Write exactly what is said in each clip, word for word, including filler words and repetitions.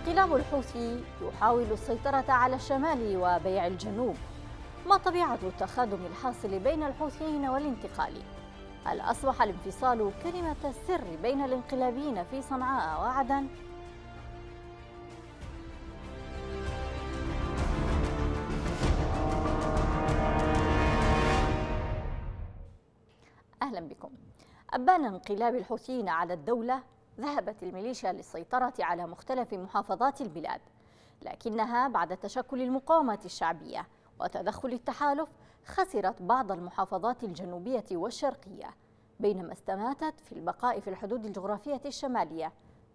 انقلاب الحوثي يحاول السيطرة على الشمال وبيع الجنوب. ما طبيعة التخادم الحاصل بين الحوثيين والانتقالي؟ هل أصبح الانفصال كلمة السر بين الانقلابيين في صنعاء وعدن؟ أهلا بكم. أبان انقلاب الحوثيين على الدولة ذهبت الميليشيا للسيطرة على مختلف محافظات البلاد، لكنها بعد تشكل المقاومة الشعبية وتدخل التحالف خسرت بعض المحافظات الجنوبية والشرقية، بينما استماتت في البقاء في الحدود الجغرافية الشمالية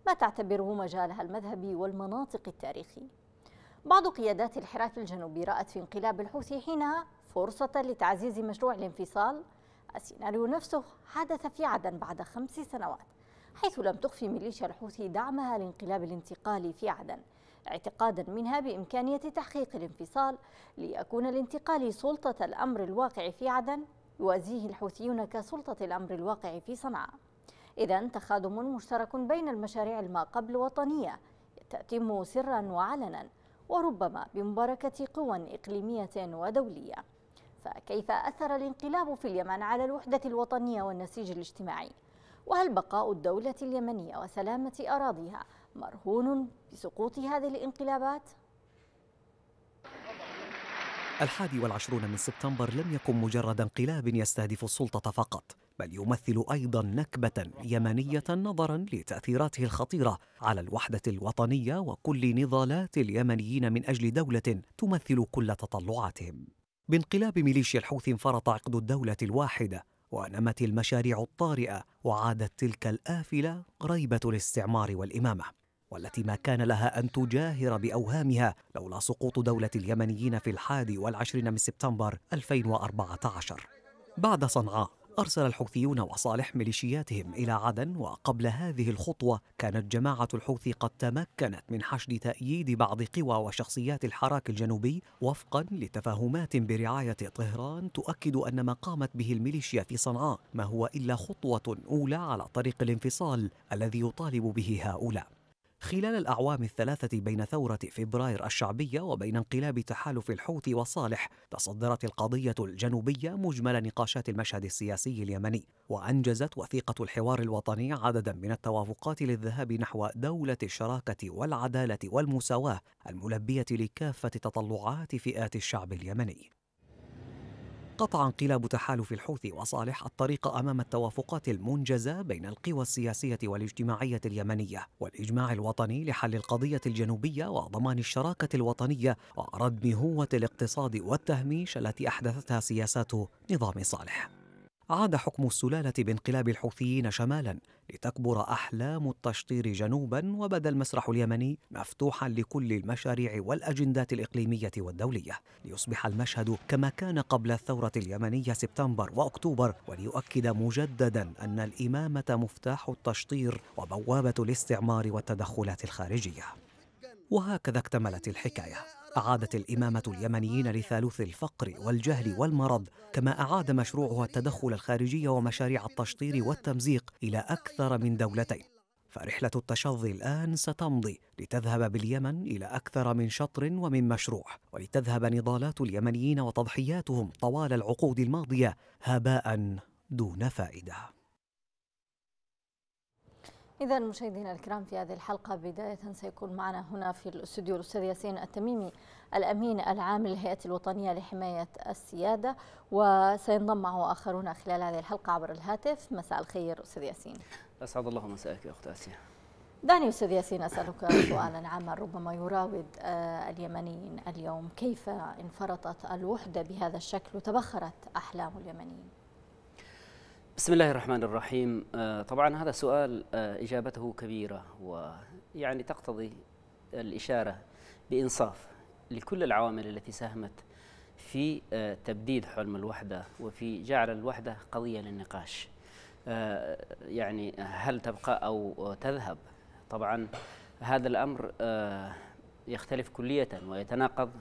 ما تعتبره مجالها المذهبي والمناطق التاريخي. بعض قيادات الحراك الجنوبي رأت في انقلاب الحوثي حينها فرصة لتعزيز مشروع الانفصال. السيناريو نفسه حدث في عدن بعد خمس سنوات، حيث لم تخفي ميليشيا الحوثي دعمها لانقلاب الانتقالي في عدن، اعتقادا منها بإمكانية تحقيق الانفصال ليكون الانتقالي سلطة الأمر الواقع في عدن يوازيه الحوثيون كسلطة الأمر الواقع في صنعاء. إذن تخادم مشترك بين المشاريع الما قبل وطنية تتم سرا وعلنا، وربما بمباركة قوى إقليمية ودولية. فكيف أثر الانقلاب في اليمن على الوحدة الوطنية والنسيج الاجتماعي؟ وهل بقاء الدولة اليمنية وسلامة أراضيها مرهون بسقوط هذه الانقلابات؟ الحادي والعشرون من سبتمبر لم يكن مجرد انقلاب يستهدف السلطة فقط، بل يمثل أيضا نكبة يمنية نظرا لتأثيراته الخطيرة على الوحدة الوطنية وكل نضالات اليمنيين من أجل دولة تمثل كل تطلعاتهم. بانقلاب ميليشيا الحوثي انفرط عقد الدولة الواحدة، ونمت المشاريع الطارئة، وعادت تلك الآفلة غريبة الاستعمار والإمامة، والتي ما كان لها أن تجاهر بأوهامها لولا سقوط دولة اليمنيين في الحادي والعشرين من سبتمبر ألفين وأربعة عشر. بعد صنعاء أرسل الحوثيون وصالح ميليشياتهم إلى عدن، وقبل هذه الخطوة كانت جماعة الحوثي قد تمكنت من حشد تأييد بعض قوى وشخصيات الحراك الجنوبي وفقا لتفاهمات برعاية طهران تؤكد أن ما قامت به الميليشيا في صنعاء ما هو إلا خطوة أولى على طريق الانفصال الذي يطالب به هؤلاء. خلال الأعوام الثلاثة بين ثورة فبراير الشعبية وبين انقلاب تحالف الحوثي وصالح، تصدرت القضية الجنوبية مجمل نقاشات المشهد السياسي اليمني، وأنجزت وثيقة الحوار الوطني عددا من التوافقات للذهاب نحو دولة الشراكة والعدالة والمساواة الملبية لكافة تطلعات فئات الشعب اليمني. قطع انقلاب تحالف الحوثي وصالح الطريق أمام التوافقات المنجزة بين القوى السياسية والاجتماعية اليمنية والإجماع الوطني لحل القضية الجنوبية وضمان الشراكة الوطنية وردم هوة الاقتصاد والتهميش التي أحدثتها سياسات نظام صالح. عاد حكم السلالة بانقلاب الحوثيين شمالا لتكبر أحلام التشطير جنوبا، وبدا المسرح اليمني مفتوحا لكل المشاريع والأجندات الإقليمية والدولية، ليصبح المشهد كما كان قبل الثورة اليمنية سبتمبر وأكتوبر، وليؤكد مجددا أن الإمامة مفتاح التشطير وبوابة الاستعمار والتدخلات الخارجية. وهكذا اكتملت الحكاية. أعادت الإمامة اليمنيين لثالوث الفقر والجهل والمرض، كما أعاد مشروعها التدخل الخارجي ومشاريع التشطير والتمزيق إلى أكثر من دولتين. فرحلة التشظي الآن ستمضي لتذهب باليمن إلى أكثر من شطر ومن مشروع، ولتذهب نضالات اليمنيين وتضحياتهم طوال العقود الماضية هباء دون فائدة. إذا مشاهدينا الكرام، في هذه الحلقة بداية سيكون معنا هنا في الاستوديو الأستاذ ياسين التميمي، الأمين العام للهيئة الوطنية لحماية السيادة، وسينضم معه آخرون خلال هذه الحلقة عبر الهاتف. مساء الخير أستاذ ياسين. أسعد الله مساءك يا أخت آسيا. دعني أستاذ ياسين أسألك سؤالا عاما ربما يراود اليمنيين اليوم، كيف انفرطت الوحدة بهذا الشكل وتبخرت أحلام اليمنيين؟ بسم الله الرحمن الرحيم. طبعا هذا سؤال إجابته كبيرة، ويعني تقتضي الإشارة بإنصاف لكل العوامل التي ساهمت في تبديد حلم الوحدة وفي جعل الوحدة قضية للنقاش، يعني هل تبقى أو تذهب. طبعا هذا الأمر يختلف كلية ويتناقض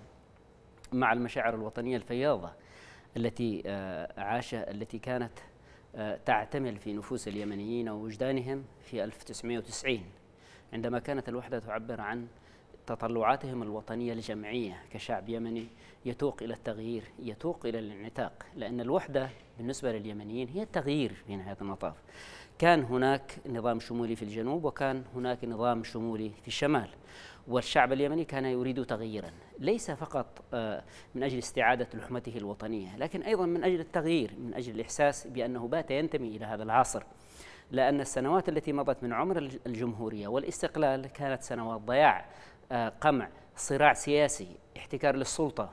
مع المشاعر الوطنية الفياضة التي عاش التي كانت تعتمل في نفوس اليمنيين ووجدانهم في ألف وتسعمائة وتسعين عندما كانت الوحدة تعبر عن تطلعاتهم الوطنية الجمعية كشعب يمني يتوق إلى التغيير، يتوق إلى الانعتاق، لأن الوحدة بالنسبة لليمنيين هي التغيير في نهاية المطاف. كان هناك نظام شمولي في الجنوب وكان هناك نظام شمولي في الشمال، والشعب اليمني كان يريد تغييرا، ليس فقط من أجل استعادة لحمته الوطنية، لكن أيضا من أجل التغيير، من أجل الإحساس بأنه بات ينتمي إلى هذا العصر، لأن السنوات التي مضت من عمر الجمهورية والاستقلال كانت سنوات ضياع، قمع، صراع سياسي، احتكار للسلطة،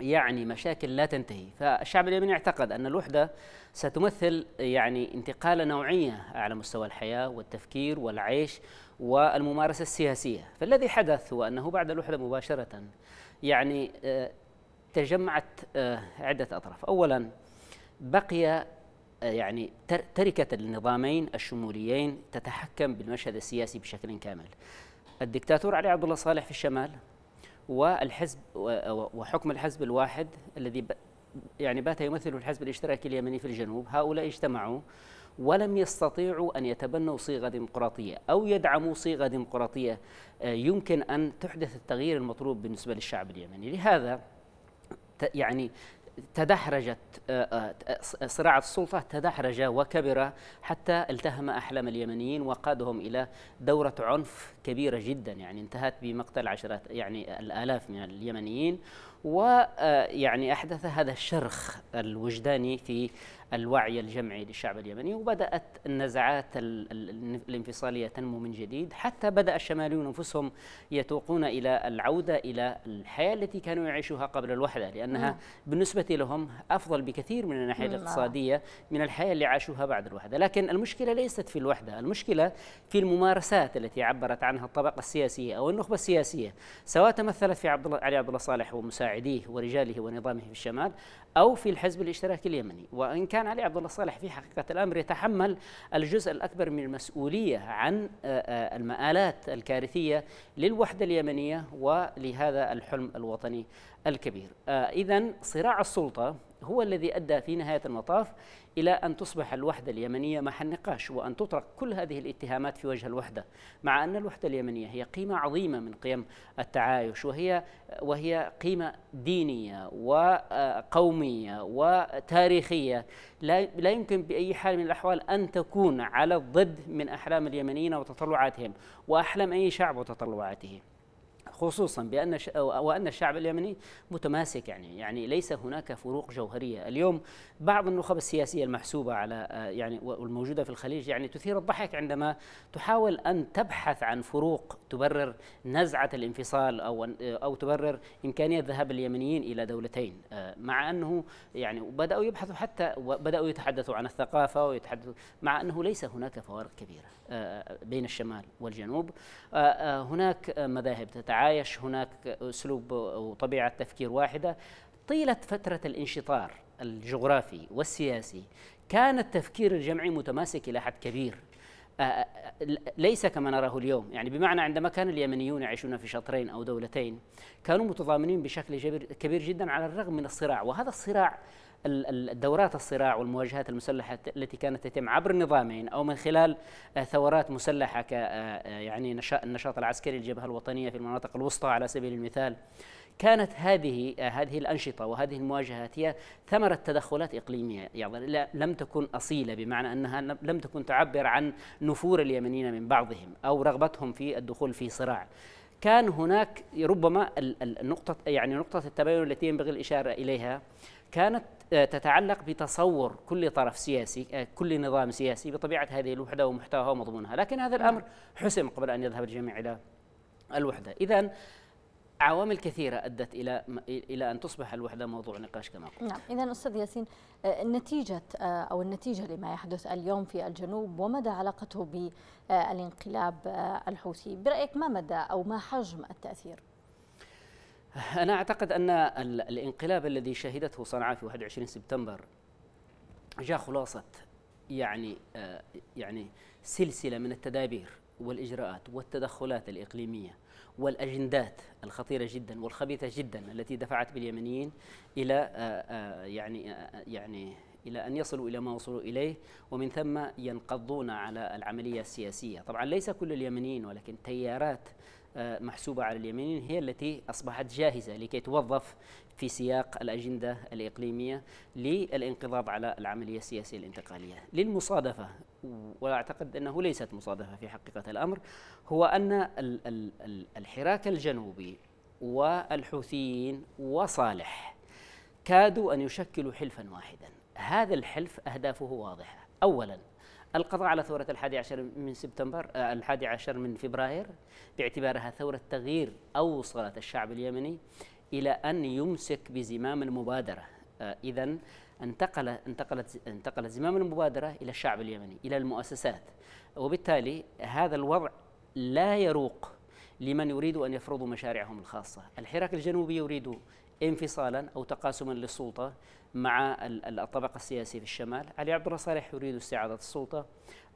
يعني مشاكل لا تنتهي. فالشعب اليمني اعتقد أن الوحدة ستمثل يعني انتقالة نوعية على مستوى الحياة والتفكير والعيش والممارسة السياسية. فالذي حدث هو أنه بعد الوحدة مباشرة يعني تجمعت عدة أطراف. أولا بقي يعني تركة النظامين الشموليين تتحكم بالمشهد السياسي بشكل كامل، الدكتاتور علي عبد الله صالح في الشمال، والحزب وحكم الحزب الواحد الذي يعني بات يمثل الحزب الاشتراكي اليمني في الجنوب. هؤلاء اجتمعوا ولم يستطيعوا أن يتبنوا صيغة ديمقراطية أو يدعموا صيغة ديمقراطية يمكن أن تحدث التغيير المطلوب بالنسبة للشعب اليمني. لهذا يعني تدحرجت صراع السلطة، تدحرج وكبر حتى التهم أحلام اليمنيين وقادهم إلى دورة عنف كبيرة جدا، يعني انتهت بمقتل عشرات يعني الآلاف من اليمنيين، ويعني أحدث هذا الشرخ الوجداني في الوعي الجمعي للشعب اليمني، وبدأت النزعات الانفصالية تنمو من جديد، حتى بدأ الشماليون أنفسهم يتوقون إلى العودة إلى الحياة التي كانوا يعيشوها قبل الوحدة، لأنها م. بالنسبة لهم أفضل بكثير من الناحية الاقتصادية من الحياة اللي عاشوها بعد الوحدة. لكن المشكلة ليست في الوحدة، المشكلة في الممارسات التي عبرت عنها الطبقة السياسية أو النخبة السياسية، سواء تمثلت في عبد الله علي عبد الله صالح ومساعديه ورجاله ونظامه في الشمال أو في الحزب الاشتراكي اليمني. وإن كان علي عبد الله صالح في حقيقة الأمر يتحمل الجزء الأكبر من المسؤولية عن المآلات الكارثية للوحدة اليمنية ولهذا الحلم الوطني الكبير. إذن صراع السلطة هو الذي أدى في نهاية المطاف إلى أن تصبح الوحدة اليمنية محل نقاش، وأن تطرق كل هذه الاتهامات في وجه الوحدة، مع أن الوحدة اليمنية هي قيمة عظيمة من قيم التعايش، وهي وهي قيمة دينية وقومية وتاريخية، لا لا يمكن بأي حال من الأحوال أن تكون على الضد من أحلام اليمنيين وتطلعاتهم وأحلام أي شعب وتطلعاته، خصوصا بأن وأن الشعب اليمني متماسك، يعني يعني ليس هناك فروق جوهرية. اليوم بعض النخب السياسية المحسوبة على يعني والموجودة في الخليج يعني تثير الضحك عندما تحاول أن تبحث عن فروق تبرر نزعة الانفصال أو أو تبرر إمكانية ذهاب اليمنيين إلى دولتين، مع أنه يعني بدأوا يبحثوا حتى وبدأوا يتحدثوا عن الثقافة ويتحدثوا، مع أنه ليس هناك فوارق كبيرة بين الشمال والجنوب. هناك مذاهب تتعارض، هناك أسلوب وطبيعة تفكير واحدة. طيلة فترة الانشطار الجغرافي والسياسي كان التفكير الجمعي متماسك إلى حد كبير، ليس كما نراه اليوم، يعني بمعنى عندما كان اليمنيون يعيشون في شطرين أو دولتين كانوا متضامنين بشكل كبير جدا على الرغم من الصراع. وهذا الصراع، الدورات الصراع والمواجهات المسلحة التي كانت تتم عبر النظامين أو من خلال ثورات مسلحة ك يعني النشاط العسكري الجبهة الوطنية في المناطق الوسطى على سبيل المثال، كانت هذه هذه الأنشطة وهذه المواجهات هي ثمرة تدخلات إقليمية، يعني لم تكن أصيلة، بمعنى أنها لم تكن تعبر عن نفور اليمنيين من بعضهم أو رغبتهم في الدخول في صراع. كان هناك ربما النقطة يعني نقطة التباين التي ينبغي الإشارة إليها كانت تتعلق بتصور كل طرف سياسي، كل نظام سياسي بطبيعة هذه الوحدة ومحتواها ومضمونها، لكن هذا الأمر حسم قبل أن يذهب الجميع إلى الوحدة. إذن عوامل كثيرة أدت إلى إلى أن تصبح الوحدة موضوع نقاش كما قلت. نعم، إذن أستاذ ياسين، نتيجة أو النتيجة لما يحدث اليوم في الجنوب ومدى علاقته بالانقلاب الحوثي، برأيك ما مدى أو ما حجم التأثير؟ أنا أعتقد أن الانقلاب الذي شهدته صنعاء في واحد وعشرين سبتمبر جاء خلاصة يعني يعني سلسلة من التدابير والإجراءات والتدخلات الإقليمية والأجندات الخطيرة جدا والخبيثة جدا التي دفعت باليمنيين إلى يعني يعني إلى أن يصلوا إلى ما وصلوا إليه، ومن ثم ينقضون على العملية السياسية. طبعا ليس كل اليمنيين، ولكن تيارات محسوبة على اليمنيين هي التي أصبحت جاهزة لكي توظف في سياق الأجندة الإقليمية للانقضاض على العملية السياسية الانتقالية. للمصادفة، وأعتقد أنه ليست مصادفة في حقيقة الأمر، هو أن الحراك الجنوبي والحوثيين وصالح كادوا أن يشكلوا حلفا واحدا. هذا الحلف أهدافه واضحة. أولا، القضاء على ثورة الحادي عشر من سبتمبر الحادي عشر من فبراير، باعتبارها ثورة تغيير أوصلت الشعب اليمني إلى أن يمسك بزمام المبادرة. إذن انتقل انتقلت انتقل زمام المبادرة إلى الشعب اليمني، إلى المؤسسات، وبالتالي هذا الوضع لا يروق لمن يريد أن يفرضوا مشاريعهم الخاصة. الحراك الجنوبي يريد انفصالا أو تقاسما للسلطة مع الطبقة السياسية في الشمال، علي عبد الله صالح يريد استعادة السلطة،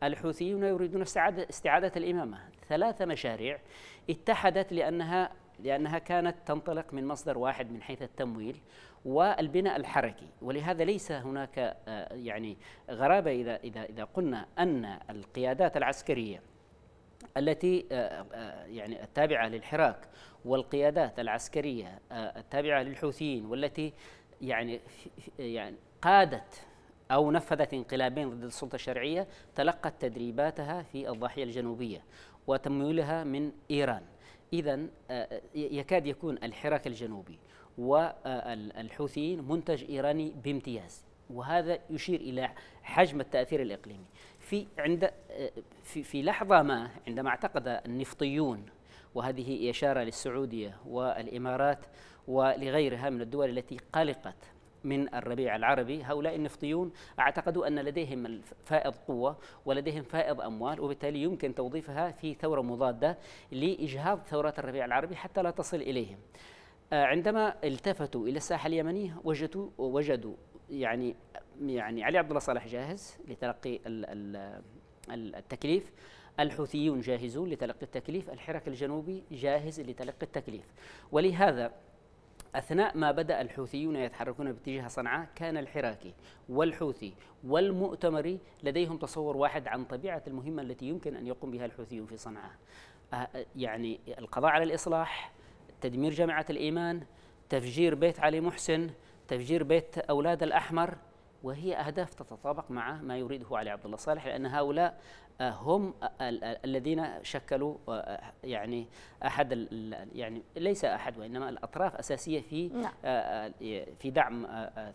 الحوثيون يريدون استعادة استعادة الإمامة. ثلاثة مشاريع اتحدت لأنها لأنها كانت تنطلق من مصدر واحد من حيث التمويل والبناء الحركي، ولهذا ليس هناك يعني غرابة إذا إذا إذا قلنا أن القيادات العسكرية التي يعني التابعة للحراك والقيادات العسكرية التابعة للحوثيين والتي يعني يعني قادت أو نفذت انقلابين ضد السلطة الشرعية تلقت تدريباتها في الضاحية الجنوبية وتمويلها من إيران. إذن يكاد يكون الحراك الجنوبي والحوثيين منتج إيراني بامتياز، وهذا يشير إلى حجم التأثير الإقليمي. في عند في في لحظة ما عندما اعتقد النفطيون، وهذه إشارة للسعودية والإمارات ولغيرها من الدول التي قلقت من الربيع العربي، هؤلاء النفطيون اعتقدوا أن لديهم فائض قوة ولديهم فائض أموال، وبالتالي يمكن توظيفها في ثورة مضادة لإجهاض ثورات الربيع العربي حتى لا تصل إليهم. عندما التفتوا إلى الساحة اليمنية وجدوا وجدوا يعني يعني علي عبد الله صالح جاهز لتلقي التكليف، الحوثيون جاهزون لتلقي التكليف، الحراك الجنوبي جاهز لتلقي التكليف. ولهذا أثناء ما بدأ الحوثيون يتحركون باتجاه صنعاء، كان الحراكي والحوثي والمؤتمري لديهم تصور واحد عن طبيعة المهمة التي يمكن أن يقوم بها الحوثيون في صنعاء، يعني القضاء على الإصلاح، تدمير جامعة الإيمان، تفجير بيت علي محسن، تفجير بيت أولاد الأحمر، وهي أهداف تتطابق مع ما يريده علي عبد الله صالح، لأن هؤلاء هم الذين شكلوا يعني أحد يعني ليس أحد وإنما الأطراف أساسية في في دعم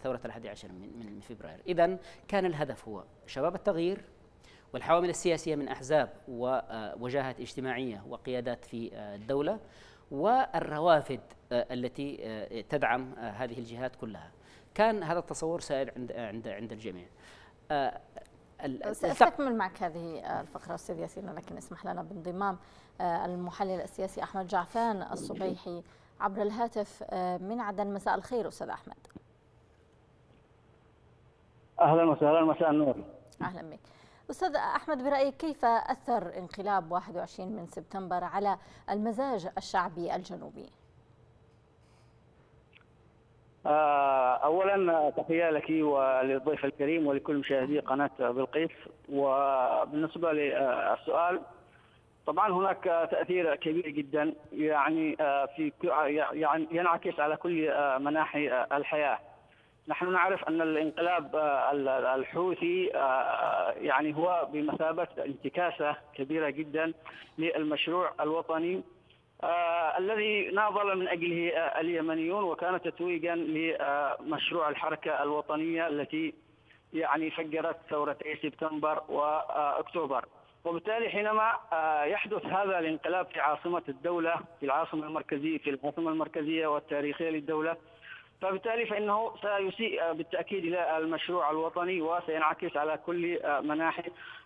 ثورة الحادي عشر من فبراير. إذن كان الهدف هو شباب التغيير والحوامل السياسية من أحزاب ووجاهات اجتماعية وقيادات في الدولة والروافد التي تدعم هذه الجهات كلها. كان هذا التصور سائر عند عند عند الجميع. سأستكمل معك هذه الفقرة أستاذ ياسين، لكن اسمح لنا بانضمام المحلل السياسي أحمد جعفان الصبيحي عبر الهاتف من عدن. مساء الخير أستاذ أحمد. أهلا وسهلا، مساء النور. أهلا بك أستاذ أحمد. برأيك كيف أثر انقلاب واحد وعشرين من سبتمبر على المزاج الشعبي الجنوبي؟ أولا تحية لك وللضيف الكريم ولكل مشاهدي قناة بلقيس. وبالنسبة للسؤال، طبعا هناك تأثير كبير جدا يعني في يعني ينعكس على كل مناحي الحياة. نحن نعرف أن الانقلاب الحوثي يعني هو بمثابة انتكاسة كبيرة جدا للمشروع الوطني آه الذي ناضل من أجله آه اليمنيون، وكان تتويجا لمشروع آه الحركة الوطنية التي يعني فجرت ثورتي سبتمبر وأكتوبر. وبالتالي حينما آه يحدث هذا الانقلاب في عاصمة الدولة، في العاصمة المركزية في العاصمة المركزية والتاريخية للدولة، فبالتالي فإنه سيسيء بالتأكيد إلى المشروع الوطني وسينعكس على كل آه مناحي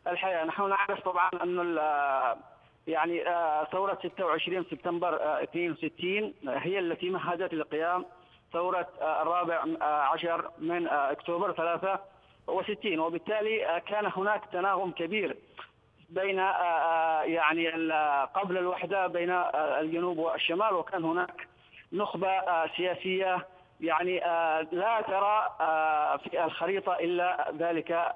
الحياة. نحن نعرف طبعا أن يعني ثورة ستة وعشرين سبتمبر اثنين وستين هي التي مهدت لقيام ثورة الرابع عشر من أكتوبر ثلاثة وستين، وبالتالي كان هناك تناغم كبير بين يعني قبل الوحدة بين الجنوب والشمال، وكان هناك نخبة سياسية يعني لا ترى في الخريطة إلا ذلك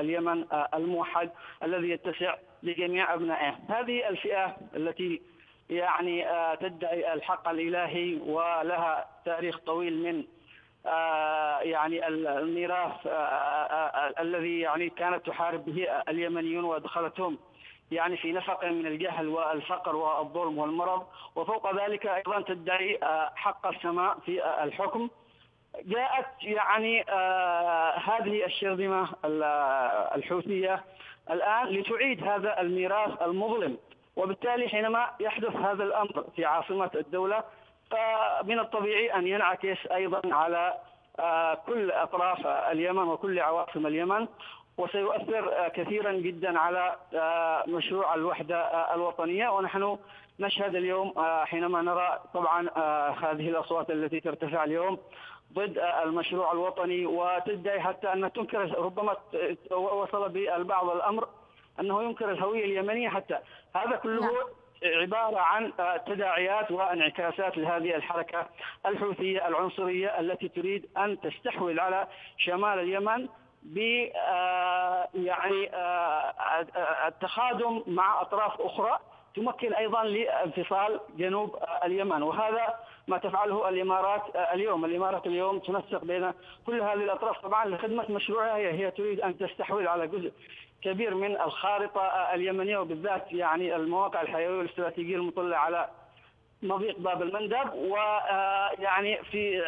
اليمن الموحد الذي يتسع لجميع أبنائه. هذه الفئة التي يعني تدعي الحق الإلهي ولها تاريخ طويل من يعني الميراث الذي يعني كانت تحارب به اليمنيون وادخلتهم يعني في نفق من الجهل والفقر والظلم والمرض، وفوق ذلك أيضا تدعي حق السماء في الحكم. جاءت يعني هذه الشرذمة الحوثية الآن لتعيد هذا الميراث المظلم، وبالتالي حينما يحدث هذا الأمر في عاصمة الدولة فمن الطبيعي أن ينعكس أيضا على كل أطراف اليمن وكل عواصم اليمن، وسيؤثر كثيرا جدا على مشروع الوحدة الوطنية. ونحن نشهد اليوم حينما نرى طبعا هذه الأصوات التي ترتفع اليوم ضد المشروع الوطني، وتدعي حتى أن تنكر، ربما وصل بالبعض الأمر أنه ينكر الهوية اليمنية حتى. هذا كله عبارة عن تداعيات وانعكاسات لهذه الحركة الحوثية العنصرية التي تريد أن تستحوذ على شمال اليمن ب يعني التخادم مع أطراف أخرى تمكن أيضا لانفصال جنوب اليمن، وهذا ما تفعله الإمارات اليوم. الإمارات اليوم تنسق بين كل هذه الأطراف طبعا لخدمة مشروعها، هي تريد أن تستحوذ على جزء كبير من الخارطة اليمنية، وبالذات يعني المواقع الحيوية والاستراتيجية المطلة على مضيق باب المندب، ويعني في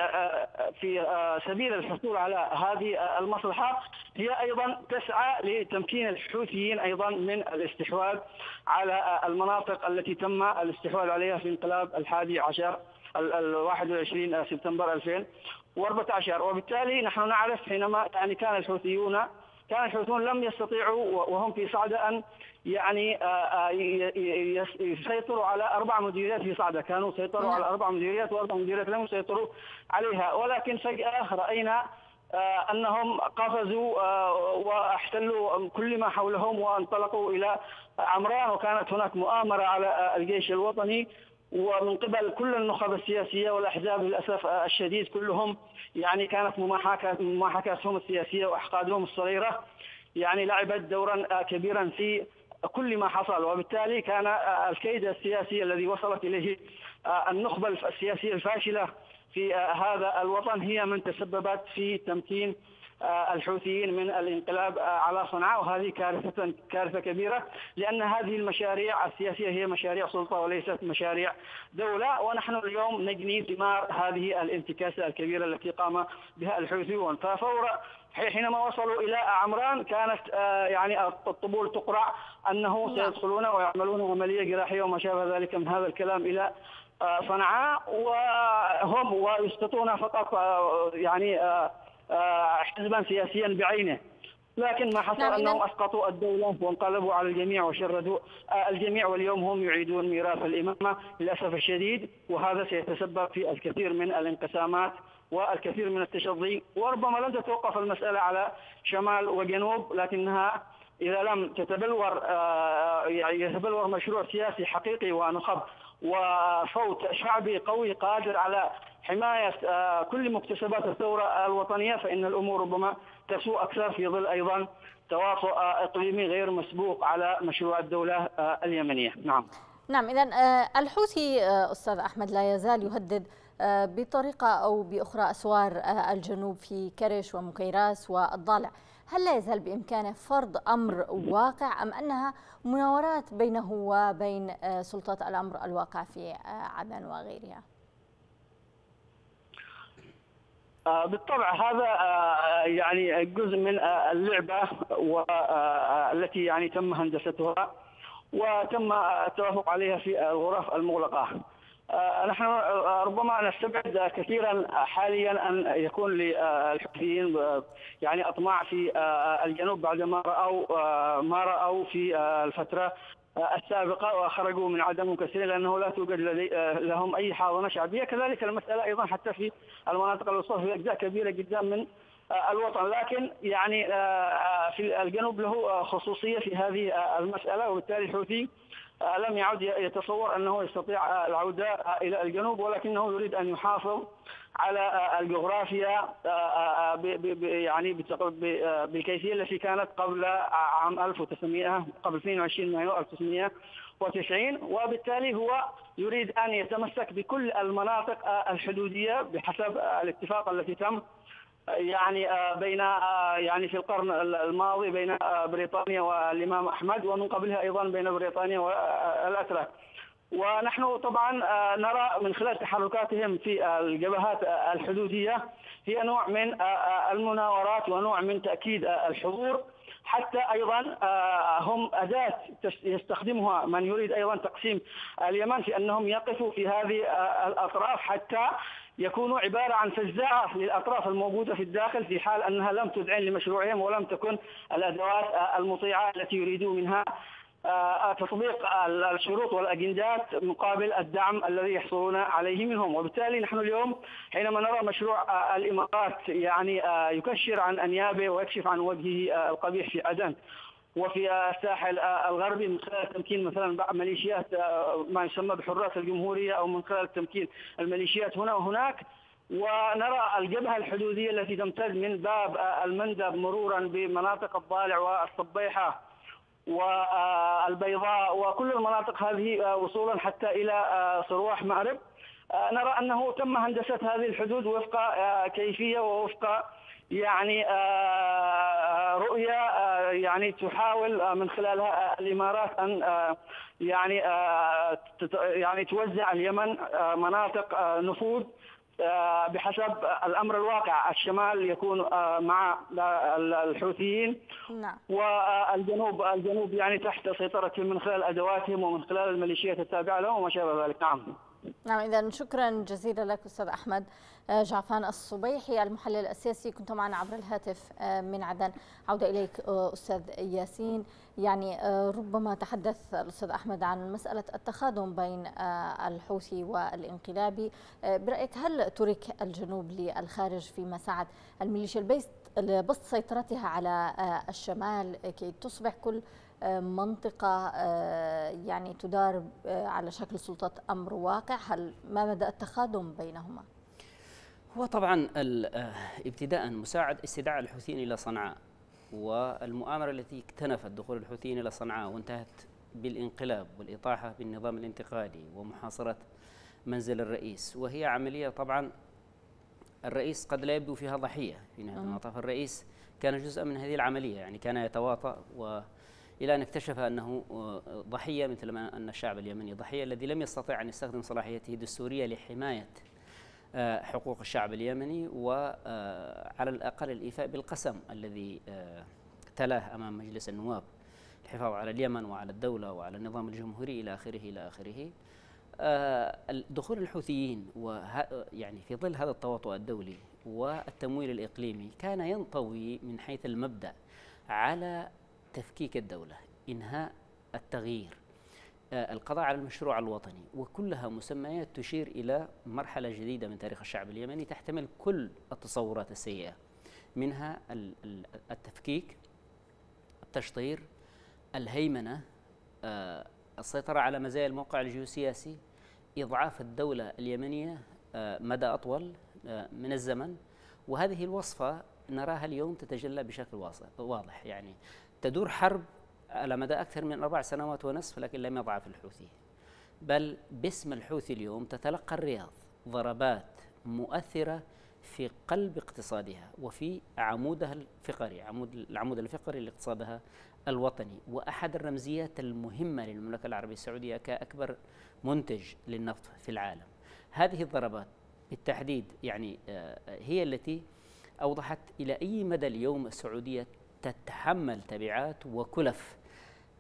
في سبيل الحصول على هذه المصلحة هي أيضا تسعى لتمكين الحوثيين أيضا من الاستحواذ على المناطق التي تم الاستحواذ عليها في انقلاب الحادي عشر الواحد والعشرين سبتمبر ألفين وأربعة عشر. وبالتالي نحن نعرف حينما يعني كان الحوثيون كان الحوثيون لم يستطيعوا وهم في صعدة أن يعني يسيطروا على أربع مديريات في صعدة، كانوا سيطروا على أربع مديريات وأربع مديريات لم يسيطروا عليها، ولكن فجأة رأينا أنهم قفزوا واحتلوا كل ما حولهم وانطلقوا إلى عمران، وكانت هناك مؤامرة على الجيش الوطني ومن قبل كل النخب السياسية والأحزاب للأسف الشديد كلهم يعني كانت مماحكاتهم السياسية وأحقادهم الصغيرة يعني لعبت دورا كبيرا في كل ما حصل، وبالتالي كان الكيد السياسي الذي وصلت إليه النخبة السياسية الفاشلة في هذا الوطن هي من تسببت في تمكين الحوثيين من الانقلاب على صنعاء، وهذه كارثة كارثة كبيرة، لأن هذه المشاريع السياسية هي مشاريع سلطة وليست مشاريع دولة، ونحن اليوم نجني ثمار هذه الانتكاسة الكبيرة التي قام بها الحوثيون. ففور حينما وصلوا إلى عمران كانت يعني الطبول تقرع أنه سيدخلون ويعملون عملية جراحية وما شابه ذلك من هذا الكلام إلى صنعاء، وهم ويسقطون فقط يعني حزبا سياسيا بعينه، لكن ما حصل أنهم أسقطوا الدولة وانقلبوا على الجميع وشردوا الجميع، واليوم هم يعيدون ميراث الإمامة للأسف الشديد، وهذا سيتسبب في الكثير من الانقسامات والكثير من التشظي، وربما لن تتوقف المسألة على شمال وجنوب، لكنها إذا لم تتبلور يعني يتبلور مشروع سياسي حقيقي ونخب وصوت شعبي قوي قادر على حماية كل مكتسبات الثورة الوطنية، فإن الأمور ربما تسوء أكثر في ظل أيضا توافق إقليمي غير مسبوق على مشروع الدولة اليمنية. نعم نعم إذن الحوثي أستاذ أحمد لا يزال يهدد بطريقة أو بأخرى أسوار الجنوب في كرش ومكيراس والضالع، هل لا يزال بإمكانه فرض أمر واقع أم أنها مناورات بينه وبين سلطات الأمر الواقع في عدن وغيرها؟ بالطبع هذا يعني جزء من اللعبة والتي يعني تم هندستها وتم التوافق عليها في الغرف المغلقة. نحن ربما نستبعد كثيرا حاليا أن يكون للحوثيين يعني أطماع في الجنوب بعدما رأوا ما رأوا في الفترة السابقة وخرجوا من عدن مكسرين، لأنه لا توجد لهم أي حاضنة شعبية. كذلك المسألة أيضا حتى في المناطق الوسطى في أجزاء كبيرة جدا من الوطن، لكن يعني في الجنوب له خصوصية في هذه المسألة، وبالتالي الحوثي لم يعد يتصور أنه يستطيع العودة إلى الجنوب، ولكنه يريد أن يحافظ على الجغرافيا يعني بالكيفية التي كانت قبل عام ألف وتسعمئة قبل اثنين وعشرين مايو ألف وتسعمئة وتسعين، وبالتالي هو يريد أن يتمسك بكل المناطق الحدودية بحسب الاتفاق التي تم يعني بين يعني في القرن الماضي بين بريطانيا والإمام أحمد، ومن قبلها أيضا بين بريطانيا والأتراك. ونحن طبعا نرى من خلال تحركاتهم في الجبهات الحدودية هي نوع من المناورات ونوع من تأكيد الحضور، حتى أيضا هم أداة يستخدمها من يريد أيضا تقسيم اليمن في أنهم يقفوا في هذه الأطراف حتى يكونوا عبارة عن فزاعة للأطراف الموجودة في الداخل في حال أنها لم تدعن لمشروعهم ولم تكن الأدوات المطيعة التي يريدوا منها تطبيق الشروط والأجندات مقابل الدعم الذي يحصلون عليه منهم. وبالتالي نحن اليوم حينما نرى مشروع الإمارات يعني يكشر عن أنيابه ويكشف عن وجهه القبيح في عدن وفي الساحل الغربي من خلال تمكين مثلا بعض ميليشيات ما يسمى بحراس الجمهورية أو من خلال تمكين الميليشيات هنا وهناك، ونرى الجبهة الحدودية التي تمتد من باب المندب مرورا بمناطق الضالع والصبيحة والبيضاء وكل المناطق هذه وصولا حتى إلى صرواح مأرب، نرى أنه تم هندسة هذه الحدود وفق كيفية ووفق يعني رؤية يعني تحاول من خلالها الإمارات أن يعني يعني توزع اليمن مناطق نفوذ بحسب الأمر الواقع. الشمال يكون مع الحوثيين والجنوب الجنوب يعني تحت سيطرتهم من خلال أدواتهم ومن خلال الميليشيات التابعة لهم وما شابه ذلك. نعم نعم إذا شكرا جزيلا لك أستاذ أحمد جعفان الصبيحي المحلل السياسي، كنت معنا عبر الهاتف من عدن. عودة إليك أستاذ ياسين. يعني ربما تحدث الأستاذ أحمد عن مسألة التخادم بين الحوثي والانقلابي، برأيك هل ترك الجنوب للخارج فيما سعت الميليشيا البسط سيطرتها على الشمال كي تصبح كل منطقة يعني تدار على شكل سلطة أمر واقع؟ هل ما مدى التخادم بينهما؟ هو طبعا ابتداء مساعد استدعاء الحوثيين إلى صنعاء والمؤامرة التي اكتنفت دخول الحوثيين إلى صنعاء وانتهت بالانقلاب والإطاحة بالنظام الانتقالي ومحاصرة منزل الرئيس، وهي عملية طبعا الرئيس قد لا يبدو فيها ضحية في نهاية المطاف. الرئيس كان جزءا من هذه العملية، يعني كان يتواطأ و إلى أن اكتشف أنه ضحية، مثلما أن الشعب اليمني ضحية الذي لم يستطع أن يستخدم صلاحيته الدستورية لحماية حقوق الشعب اليمني وعلى الأقل الإيفاء بالقسم الذي تلاه أمام مجلس النواب، الحفاظ على اليمن وعلى الدولة وعلى النظام الجمهوري إلى آخره إلى آخره. دخول الحوثيين يعني في ظل هذا التواطؤ الدولي والتمويل الإقليمي كان ينطوي من حيث المبدأ على تفكيك الدولة، إنهاء التغيير، القضاء على المشروع الوطني، وكلها مسميات تشير إلى مرحلة جديدة من تاريخ الشعب اليمني تحتمل كل التصورات السيئة، منها التفكيك، التشطير، الهيمنة، السيطرة على مزايا الموقع الجيوسياسي، إضعاف الدولة اليمنية مدى أطول من الزمن. وهذه الوصفة نراها اليوم تتجلى بشكل واضح، يعني تدور حرب على مدى أكثر من أربع سنوات ونصف لكن لم يضعف الحوثي، بل باسم الحوثي اليوم تتلقى الرياض ضربات مؤثرة في قلب اقتصادها وفي عمودها الفقري، عمود العمود الفقري لاقتصادها الوطني، وأحد الرمزيات المهمة للمملكة العربية السعودية كأكبر منتج للنفط في العالم. هذه الضربات بالتحديد يعني هي التي أوضحت إلى أي مدى اليوم السعودية تتحمل تبعات وكلف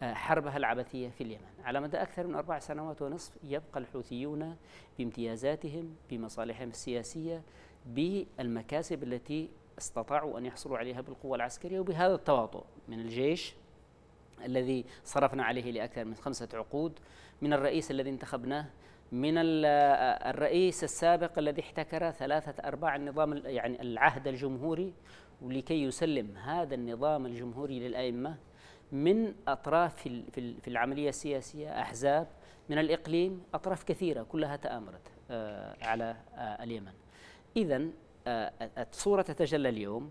حربها العبثية في اليمن. على مدى أكثر من أربع سنوات ونصف يبقى الحوثيون بامتيازاتهم، بمصالحهم السياسية، بالمكاسب التي استطاعوا أن يحصلوا عليها بالقوة العسكرية وبهذا التواطؤ من الجيش الذي صرفنا عليه لأكثر من خمسة عقود، من الرئيس الذي انتخبناه، من الرئيس السابق الذي احتكر ثلاثة أرباع النظام يعني العهد الجمهوري لكي يسلم هذا النظام الجمهوري للأئمة، من أطراف في العملية السياسية، أحزاب من الإقليم، أطراف كثيرة كلها تآمرت على اليمن. إذن الصورة تتجلى اليوم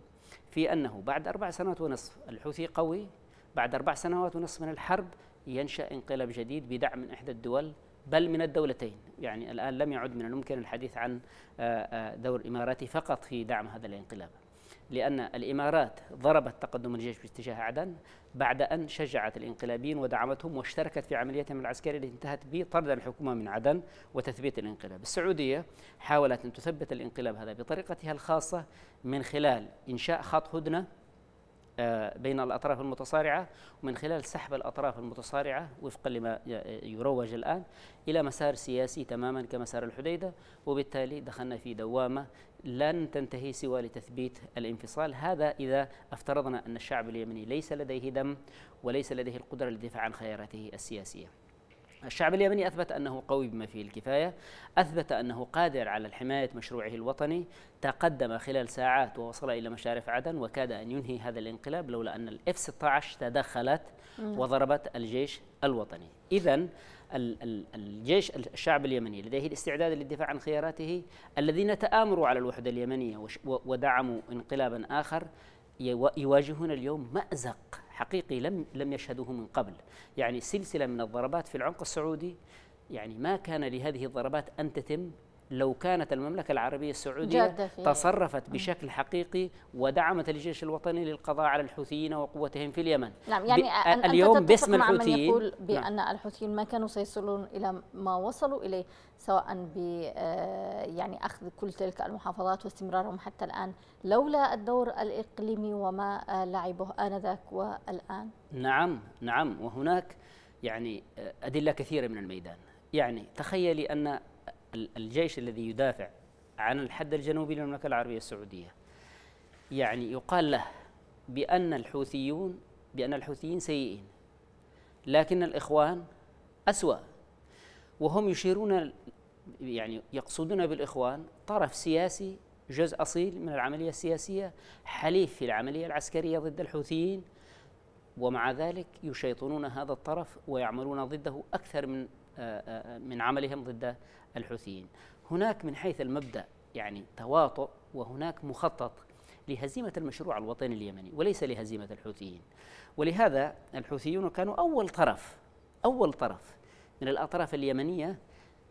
في أنه بعد أربع سنوات ونصف الحوثي قوي، بعد أربع سنوات ونصف من الحرب ينشأ انقلاب جديد بدعم من إحدى الدول بل من الدولتين. يعني الآن لم يعد من الممكن الحديث عن دور الإمارات فقط في دعم هذا الانقلاب، لأن الإمارات ضربت تقدم الجيش باتجاه عدن بعد أن شجعت الانقلابيين ودعمتهم واشتركت في عملياتهم العسكرية التي انتهت بطرد الحكومة من عدن وتثبيت الانقلاب. السعودية حاولت أن تثبت الانقلاب هذا بطريقتها الخاصة من خلال إنشاء خط هدنة بين الأطراف المتصارعة، ومن خلال سحب الأطراف المتصارعة وفقا لما يروج الآن إلى مسار سياسي تماما كمسار الحديدة، وبالتالي دخلنا في دوامة لن تنتهي سوى لتثبيت الانفصال. هذا إذا افترضنا أن الشعب اليمني ليس لديه دم وليس لديه القدرة للدفاع عن خياراته السياسية. الشعب اليمني أثبت أنه قوي بما فيه الكفاية، أثبت أنه قادر على حماية مشروعه الوطني، تقدم خلال ساعات ووصل إلى مشارف عدن وكاد أن ينهي هذا الانقلاب لولا أن الإف ستة عشر تدخلت وضربت الجيش الوطني. إذن الجيش الشعب اليمني لديه الاستعداد للدفاع عن خياراته. الذين تآمروا على الوحدة اليمنية ودعموا انقلابا آخر يواجهون اليوم مأزق حقيقي لم لم يشهدوه من قبل. يعني سلسلة من الضربات في العمق السعودي، يعني ما كان لهذه الضربات أن تتم لو كانت المملكة العربية السعودية تصرفت بشكل حقيقي ودعمت الجيش الوطني للقضاء على الحوثيين وقوتهم في اليمن. نعم، يعني أنت اليوم باسم الحوثيين يقول بأن نعم. الحوثيين ما كانوا سيصلون إلى ما وصلوا إليه، سواء ب يعني أخذ كل تلك المحافظات واستمرارهم حتى الآن لولا الدور الإقليمي وما لعبه آنذاك والآن. نعم نعم، وهناك يعني أدلة كثيرة من الميدان. يعني تخيلي أن الجيش الذي يدافع عن الحد الجنوبي للمملكة العربية السعودية يعني يقال له بأن الحوثيون بأن الحوثيين سيئين لكن الإخوان أسوأ، وهم يشيرون يعني يقصدون بالإخوان طرف سياسي جزء أصيل من العملية السياسية، حليف في العملية العسكرية ضد الحوثيين، ومع ذلك يشيطنون هذا الطرف ويعملون ضده أكثر من من عملهم ضد الحوثيين. هناك من حيث المبدأ يعني تواطؤ، وهناك مخطط لهزيمة المشروع الوطني اليمني وليس لهزيمة الحوثيين. ولهذا الحوثيون كانوا أول طرف أول طرف من الأطراف اليمنية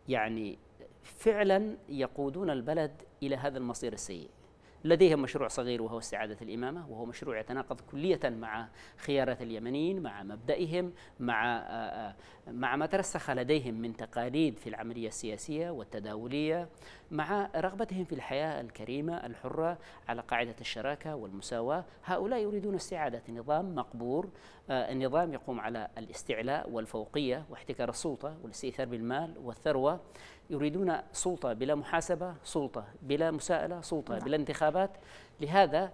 يعني فعلا يقودون البلد إلى هذا المصير السيء. لديهم مشروع صغير وهو استعادة الإمامة، وهو مشروع يتناقض كلية مع خيارات اليمنيين، مع مبدئهم، مع مع ما ترسخ لديهم من تقاليد في العملية السياسية والتداولية، مع رغبتهم في الحياة الكريمة الحرة على قاعدة الشراكة والمساواة. هؤلاء يريدون استعادة نظام مقبور، النظام يقوم على الاستعلاء والفوقية واحتكار السلطة والاستئثار بالمال والثروة. يريدون سلطة بلا محاسبة، سلطة بلا مساءلة، سلطة بلا انتخابات. لهذا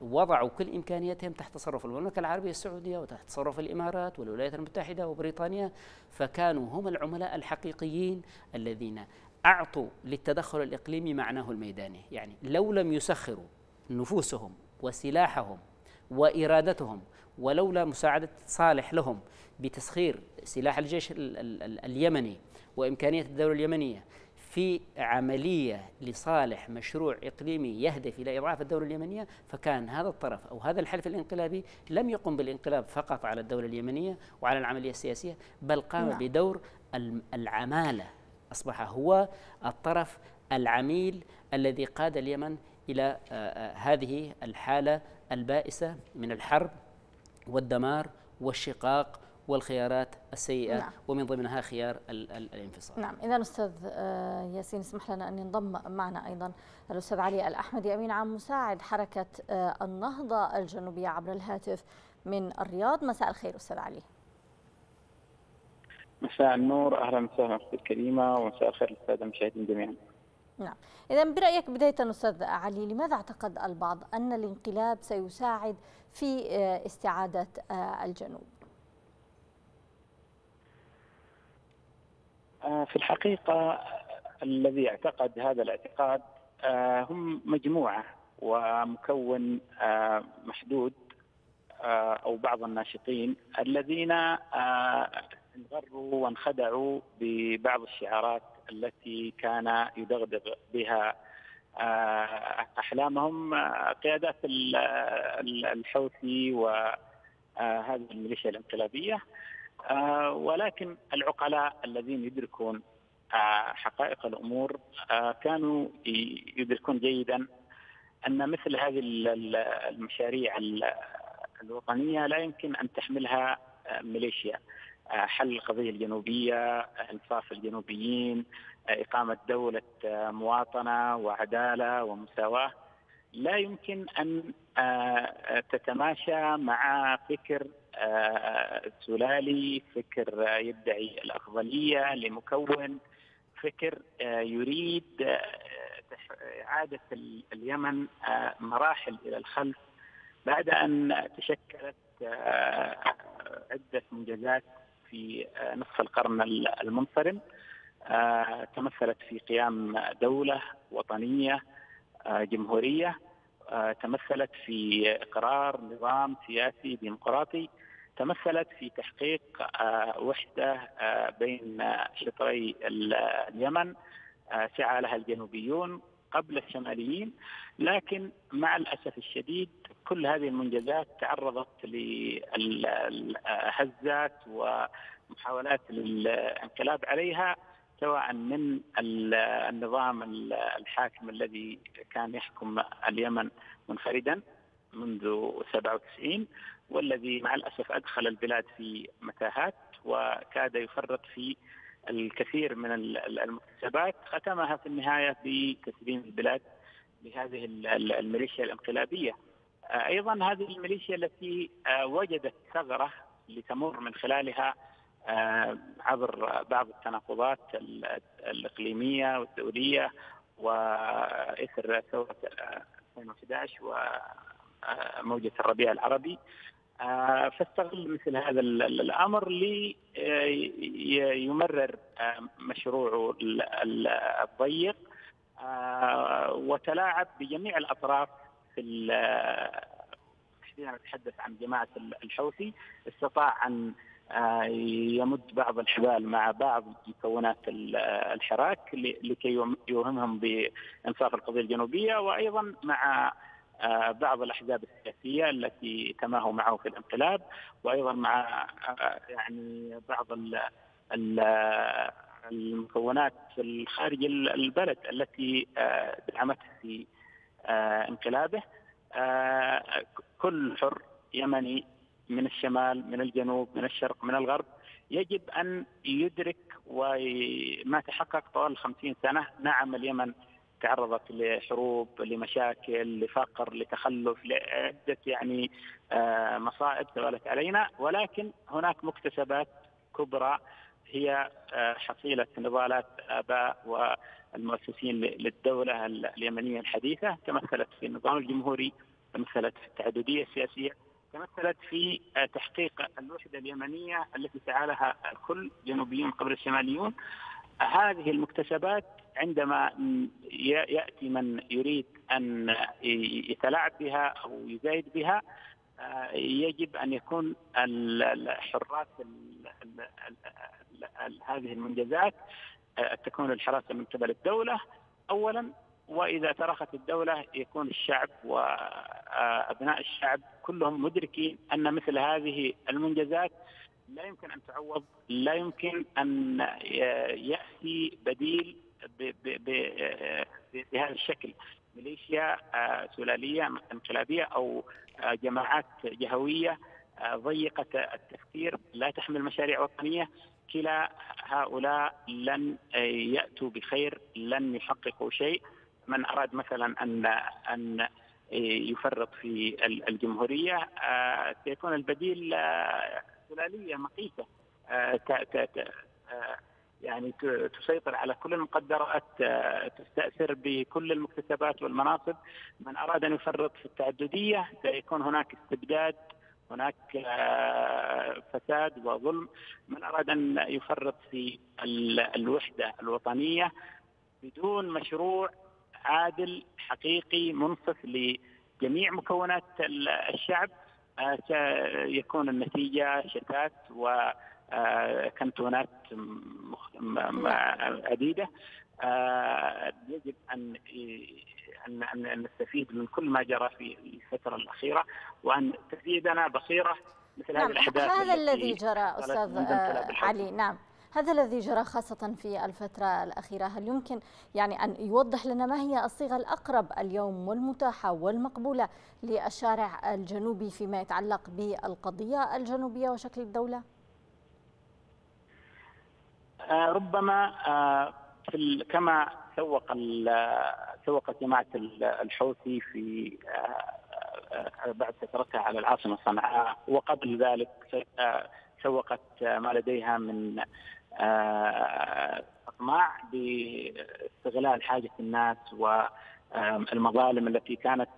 وضعوا كل إمكانياتهم تحت تصرف المملكة العربية السعودية وتحت تصرف الإمارات والولايات المتحدة وبريطانيا، فكانوا هم العملاء الحقيقيين الذين أعطوا للتدخل الإقليمي معناه الميداني. يعني لو لم يسخروا نفوسهم وسلاحهم وإرادتهم، ولولا مساعدة صالح لهم بتسخير سلاح الجيش اليمني وإمكانية الدولة اليمنية في عملية لصالح مشروع إقليمي يهدف إلى إضعاف الدولة اليمنية، فكان هذا الطرف أو هذا الحلف الانقلابي لم يقم بالانقلاب فقط على الدولة اليمنية وعلى العملية السياسية، بل قام نعم. بدور العمالة. أصبح هو الطرف العميل الذي قاد اليمن إلى هذه الحالة البائسة من الحرب والدمار والشقاق والخيارات السيئة، نعم. ومن ضمنها خيار ال ال الانفصال. نعم، إذا أستاذ ياسين اسمح لنا أن ينضم معنا أيضا الأستاذ علي الأحمدي، أمين عام مساعد حركة النهضة الجنوبية عبر الهاتف من الرياض. مساء الخير أستاذ علي. مساء النور، أهلا وسهلا أختي الكريمة، ومساء الخير للسادة المشاهدين جميعا. نعم، إذا برأيك بداية أستاذ علي، لماذا اعتقد البعض أن الانقلاب سيساعد في استعادة الجنوب؟ في الحقيقة الذي اعتقد هذا الاعتقاد هم مجموعة ومكون محدود أو بعض الناشطين الذين انغروا وانخدعوا ببعض الشعارات التي كان يدغدغ بها أحلامهم قيادات الحوثي وهذه الميليشيا الانقلابية، ولكن العقلاء الذين يدركون حقائق الأمور كانوا يدركون جيدا أن مثل هذه المشاريع الوطنية لا يمكن أن تحملها ميليشيا. حل القضية الجنوبية، انصاف الجنوبيين، إقامة دولة مواطنة وعدالة ومساواة لا يمكن أن تتماشى مع فكر سلالي، فكر يدعي الأفضلية لمكون، فكر يريد إعادة اليمن مراحل إلى الخلف بعد أن تشكلت عدة منجزات في نصف القرن المنصرم تمثلت في قيام دولة وطنية جمهورية، تمثلت في قرار نظام سياسي ديمقراطي، تمثلت في تحقيق وحدة بين شطري اليمن سعى لها الجنوبيون قبل الشماليين. لكن مع الأسف الشديد كل هذه المنجزات تعرضت للهزات ومحاولات الانقلاب عليها، سواء من النظام الحاكم الذي كان يحكم اليمن منفردا منذ سبعة وتسعين والذي مع الأسف أدخل البلاد في متاهات وكاد يفرط في الكثير من المكتسبات، ختمها في النهاية بتسليم البلاد لهذه الميليشيا الانقلابية. أيضا هذه الميليشيا التي وجدت ثغرة لتمر من خلالها عبر بعض التناقضات الإقليمية والدولية وإثر ثورة ألفين وأحد عشر وموجة الربيع العربي، فاستغل مثل هذا الأمر ليمرر مشروعه الضيق وتلاعب بجميع الأطراف في تحديدا نتحدث عن جماعة الحوثي. استطاع أن يمد بعض الحبال مع بعض مكونات الحراك لكي يوهمهم بإنصاف القضية الجنوبية، وأيضا مع بعض الأحزاب السياسية التي تماهوا معه في الانقلاب، وأيضا مع يعني بعض المكونات الخارج البلد التي دعمته في انقلابه. كل حر يمني من الشمال من الجنوب من الشرق من الغرب يجب أن يدرك وما تحقق طوال خمسين سنة. نعم اليمن تعرضت لحروب، لمشاكل، لفقر، لتخلف، لعدة يعني مصائب توالت علينا، ولكن هناك مكتسبات كبرى هي حصيلة نضالات آباء والمؤسسين للدولة اليمنية الحديثة، تمثلت في النظام الجمهوري، تمثلت في التعددية السياسية، تمثلت في تحقيق الوحدة اليمنية التي سعى لها الكل، جنوبيون قبل الشماليون. هذه المكتسبات عندما يأتي من يريد أن يتلاعب بها أو يزايد بها يجب أن يكون الحراس هذه المنجزات تكون الحراسة من قبل الدولة أولا، وإذا ترخت الدولة يكون الشعب وأبناء الشعب كلهم مدركين أن مثل هذه المنجزات لا يمكن أن تعوض، لا يمكن أن يأتي بديل بهذا الشكل، ميليشيا سلالية انقلابية أو جماعات جهوية ضيقة التفكير لا تحمل مشاريع وطنية. كلا هؤلاء لن يأتوا بخير، لن يحققوا شيء. من أراد مثلا أن أن يفرط في الجمهورية سيكون البديل سلالية مقيتة يعني تسيطر على كل المقدرات، تستأثر بكل المكتسبات والمناصب. من أراد أن يفرط في التعددية سيكون هناك استبداد، هناك فساد وظلم. من أراد أن يفرط في الوحدة الوطنية بدون مشروع عادل حقيقي منصف لجميع مكونات الشعب سيكون النتيجة شتات وكمتونات عديدة. يجب أن أن نستفيد من كل ما جرى في الفترة الأخيرة وأن تفيدنا بصيرة مثل نعم. هذه الأحداث. هذا الذي جرى أستاذ علي، نعم هذا الذي جرى خاصة في الفترة الأخيرة، هل يمكن يعني أن يوضح لنا ما هي الصيغة الأقرب اليوم والمتاحة والمقبولة للشارع الجنوبي فيما يتعلق بالقضية الجنوبية وشكل الدولة؟ ربما في كما سوق سوق جماعة الحوثي في بعد فترتها على العاصمة صنعاء، وقبل ذلك سوقت ما لديها من أطماع باستغلال حاجة الناس والمظالم التي كانت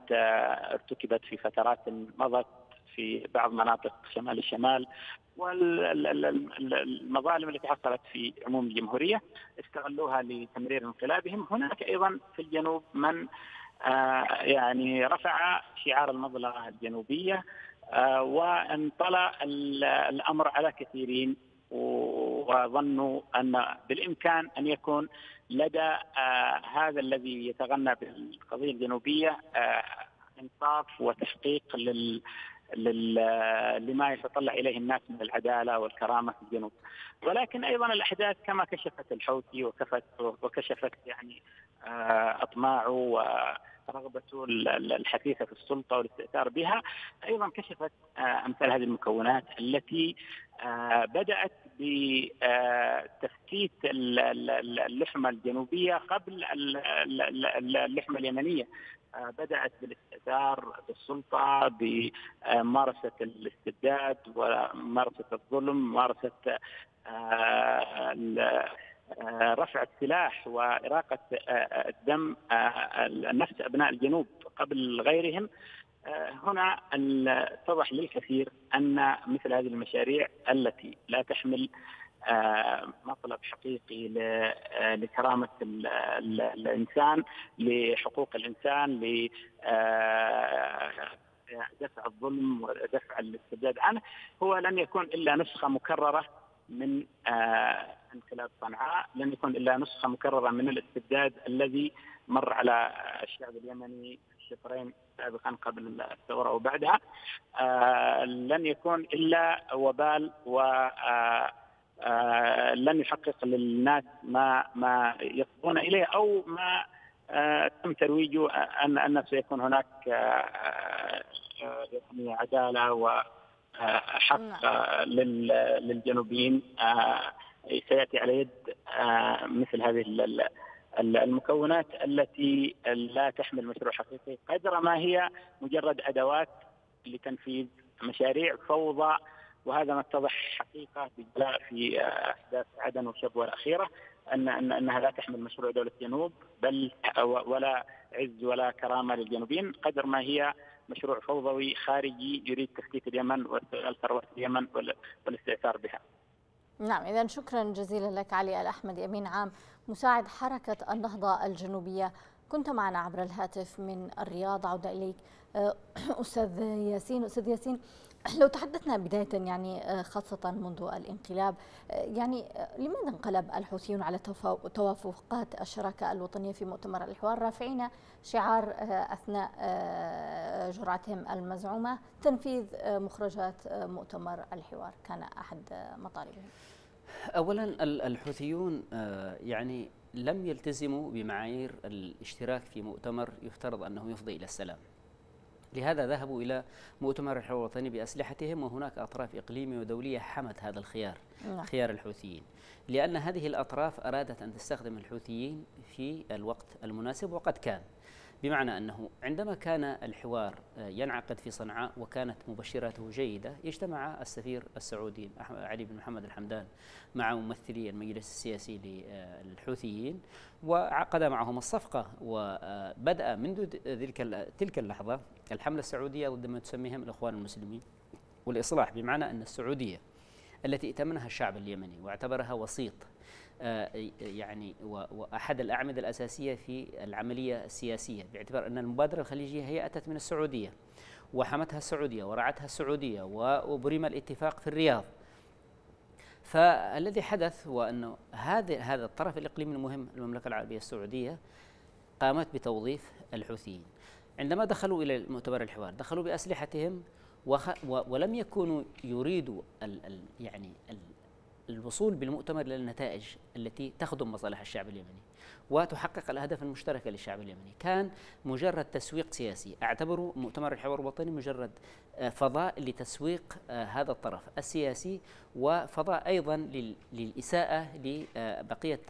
ارتكبت في فترات مضت في بعض مناطق شمال الشمال والمظالم التي حصلت في عموم الجمهورية، استغلوها لتمرير انقلابهم. هناك أيضا في الجنوب من يعني رفع شعار المظلة الجنوبية، وانطلى الأمر على كثيرين وظنوا أن بالإمكان أن يكون لدى هذا الذي يتغنى بالقضية الجنوبية انصاف وتحقيق لل لما يتطلع اليه الناس من العداله والكرامه في الجنوب. ولكن ايضا الاحداث كما كشفت الحوثي وكشفت وكشفت يعني اطماعه ورغبته الحثيثه في السلطه والاستئثار بها، ايضا كشفت امثال هذه المكونات التي بدات بتفتيت اللحمه الجنوبيه قبل اللحمه اليمنيه، بدأت بالاستئثار بالسلطة، بممارسة الاستبداد وممارسة الظلم، ممارسة رفع السلاح وإراقة الدم نفس أبناء الجنوب قبل غيرهم. هنا اتضح للكثير أن مثل هذه المشاريع التي لا تحمل مطلب حقيقي لكرامة الإنسان، لحقوق الإنسان، لدفع الظلم ودفع الاستبداد عنه، هو لن يكون إلا نسخة مكررة من انقلاب صنعاء، لن يكون إلا نسخة مكررة من الاستبداد الذي مر على الشعب اليمني شطرين سابقا قبل الثورة وبعدها. لن يكون إلا وبال و آه لن يحقق للناس ما ما يصبون اليه او ما آه تم ترويجه ان ان سيكون هناك آه يعني عداله وحق آه للجنوبيين آه سياتي على يد آه مثل هذه المكونات التي لا تحمل مشروع حقيقي قدر ما هي مجرد ادوات لتنفيذ مشاريع فوضى. وهذا ما اتضح حقيقة في أحداث عدن وشبوة الأخيرة، أن أن أنها لا تحمل مشروع دولة الجنوب، بل ولا عز ولا كرامة للجنوبيين، قدر ما هي مشروع فوضوي خارجي يريد تفتيت اليمن واستغلال ثروات اليمن والاستئثار بها. نعم، إذا شكرا جزيلا لك علي الاحمدي، أمين عام مساعد حركة النهضة الجنوبية، كنت معنا عبر الهاتف من الرياض. عودة إليك أستاذ ياسين. أستاذ ياسين، لو تحدثنا بداية يعني خاصة منذ الانقلاب، يعني لماذا انقلب الحوثيون على توافقات الشراكة الوطنية في مؤتمر الحوار، رافعين شعار أثناء جرعتهم المزعومة تنفيذ مخرجات مؤتمر الحوار، كان أحد مطالبهم؟ أولا الحوثيون يعني لم يلتزموا بمعايير الاشتراك في مؤتمر يفترض أنه يفضي إلى السلام، لهذا ذهبوا إلى مؤتمر الحوار الوطني بأسلحتهم، وهناك أطراف إقليمية ودولية حمت هذا الخيار، خيار الحوثيين، لأن هذه الأطراف أرادت أن تستخدم الحوثيين في الوقت المناسب، وقد كان، بمعنى أنه عندما كان الحوار ينعقد في صنعاء وكانت مبشراته جيدة، اجتمع السفير السعودي علي بن محمد الحمدان مع ممثلي المجلس السياسي للحوثيين وعقد معهم الصفقة، وبدأ منذ تلك اللحظة الحملة السعودية ضد ما تسميهم الإخوان المسلمين والإصلاح، بمعنى أن السعودية التي ائتمنها الشعب اليمني واعتبرها وسيط يعني وأحد الأعمدة الأساسية في العملية السياسية، باعتبار أن المبادرة الخليجية هي أتت من السعودية وحمتها السعودية ورعتها السعودية وبرم الاتفاق في الرياض. فالذي حدث هو أن هذا هذا الطرف الإقليمي المهم المملكة العربية السعودية قامت بتوظيف الحوثيين. عندما دخلوا إلى مؤتمر الحوار دخلوا بأسلحتهم وخ... و... ولم يكونوا يريدوا ال... ال... يعني ال... الوصول بالمؤتمر للنتائج التي تخدم مصالح الشعب اليمني وتحقق الأهداف المشتركة للشعب اليمني. كان مجرد تسويق سياسي. أعتبروا مؤتمر الحوار الوطني مجرد فضاء لتسويق هذا الطرف السياسي وفضاء أيضا للإساءة لبقية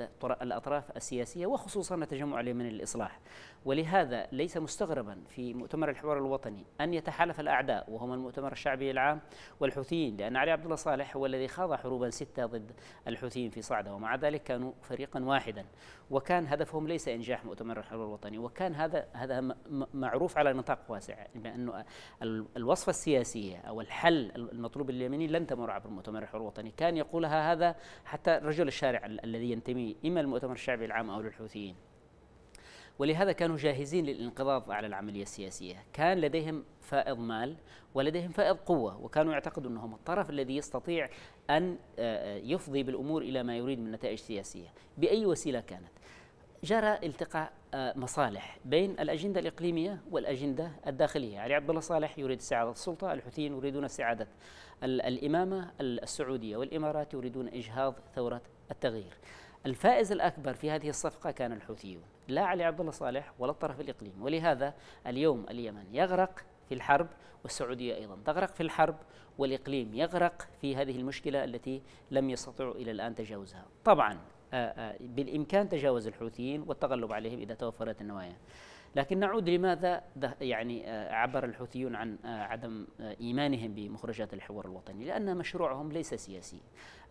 الأطراف السياسية وخصوصا التجمع اليمني للإصلاح. ولهذا ليس مستغربا في مؤتمر الحوار الوطني أن يتحالف الأعداء وهم المؤتمر الشعبي العام والحوثيين، لأن علي عبد الله صالح هو الذي خاض حروبا ستة ضد الحوثيين في صعدة ومع ذلك كانوا فريقا واحدا، وكان هدفهم ليس إنجاح مؤتمر الحوار الوطني. وكان هذا هذا معروف على نطاق واسع بأنه الوصفة السياسية أو الحل المطلوب اليمني لن تمر عبر مؤتمر الحوار الوطني. كان يقولها هذا حتى رجل الشارع الذي ينتمي إما المؤتمر الشعبي العام أو للحوثيين. ولهذا كانوا جاهزين للانقضاض على العملية السياسية. كان لديهم فائض مال ولديهم فائض قوة، وكانوا يعتقدوا أنهم الطرف الذي يستطيع أن يفضي بالأمور إلى ما يريد من نتائج سياسية بأي وسيلة كانت. جرى التقاء مصالح بين الأجندة الإقليمية والأجندة الداخلية. علي عبد الله صالح يريد استعادة السلطة، الحوثيين يريدون استعادة الإمامة السعودية، والإمارات يريدون إجهاض ثورة التغيير. الفائز الأكبر في هذه الصفقة كان الحوثيون، لا علي عبد الله صالح ولا الطرف الإقليمي. ولهذا اليوم اليمن يغرق في الحرب، والسعودية أيضا تغرق في الحرب، والإقليم يغرق في هذه المشكلة التي لم يستطيعوا إلى الآن تجاوزها. طبعا بالإمكان تجاوز الحوثيين والتغلب عليهم إذا توفرت النوايا. لكن نعود لماذا يعني عبر الحوثيون عن عدم إيمانهم بمخرجات الحوار الوطني؟ لأن مشروعهم ليس سياسي.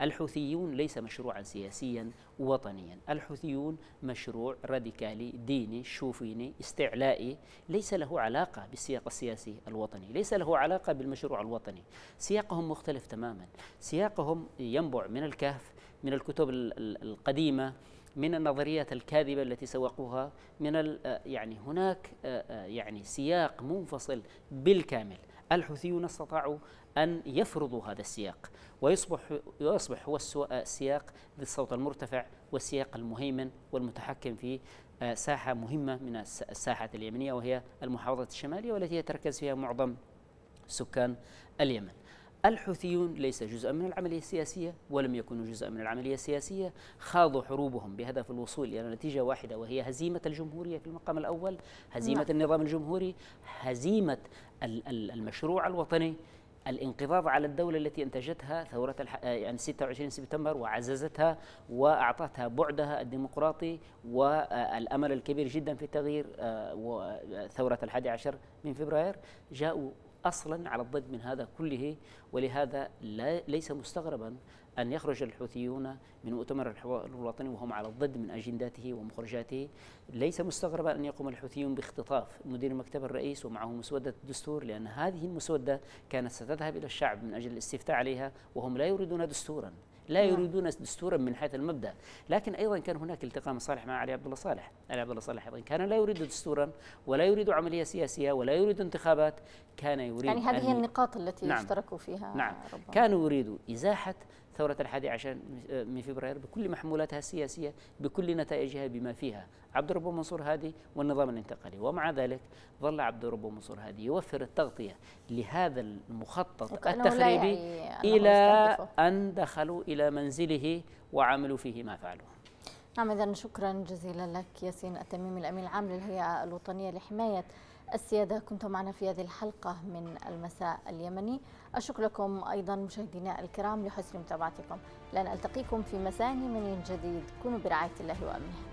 الحوثيون ليس مشروعا سياسيا وطنيا. الحوثيون مشروع راديكالي ديني شوفيني استعلائي ليس له علاقة بالسياق السياسي الوطني، ليس له علاقة بالمشروع الوطني. سياقهم مختلف تماما. سياقهم ينبع من الكهف، من الكتب القديمة، من النظريات الكاذبة التي سوقوها، من يعني هناك يعني سياق منفصل بالكامل. الحوثيون استطاعوا أن يفرضوا هذا السياق ويصبح يصبح هو السياق ذي الصوت المرتفع والسياق المهيمن والمتحكم في ساحة مهمة من الساحة اليمنية، وهي المحافظة الشمالية والتي يتركز فيها معظم سكان اليمن. الحوثيون ليس جزءا من العملية السياسية ولم يكونوا جزءا من العملية السياسية. خاضوا حروبهم بهدف الوصول إلى نتيجة واحدة، وهي هزيمة الجمهورية في المقام الأول، هزيمة النظام الجمهوري، هزيمة المشروع الوطني، الانقضاض على الدولة التي انتجتها ثورة يعني ستة وعشرين سبتمبر وعززتها وأعطتها بعدها الديمقراطي والأمل الكبير جدا في التغيير. وثورة الحادي عشر من فبراير جاءوا أصلا على الضد من هذا كله. ولهذا لا ليس مستغربا أن يخرج الحوثيون من مؤتمر الحوار الوطني وهم على الضد من أجنداته ومخرجاته. ليس مستغربا أن يقوم الحوثيون باختطاف مدير مكتب الرئيس ومعه مسودة الدستور، لأن هذه المسودة كانت ستذهب إلى الشعب من أجل الاستفتاء عليها، وهم لا يريدون دستورا، لا يريدون دستورا من حيث المبدأ. لكن أيضا كان هناك التقاء مصالح مع علي عبد الله صالح. علي عبد الله صالح أيضا كان لا يريد دستورا ولا يريد عملية سياسية ولا يريد انتخابات، كان يريد يعني هذه هي النقاط التي نعم اشتركوا فيها. نعم ربما. كانوا يريدوا إزاحة ثورة الحادي عشر من فبراير بكل محمولاتها السياسية، بكل نتائجها بما فيها عبد الربو منصور هادي والنظام الانتقالي. ومع ذلك ظل عبد الربو منصور هادي يوفر التغطية لهذا المخطط التخريبي يعني إلى أن دخلوا إلى منزله وعملوا فيه ما فعلوه. نعم. إذن شكرا جزيلا لك ياسين التميمي، الأمين العام للهيئة الوطنية لحماية السيادة، كنت معنا في هذه الحلقة من المساء اليمني. أشكر لكم أيضا مشاهدينا الكرام لحسن متابعتكم. لن ألتقيكم في مساء يمني جديد. كونوا برعاية الله وأمنه.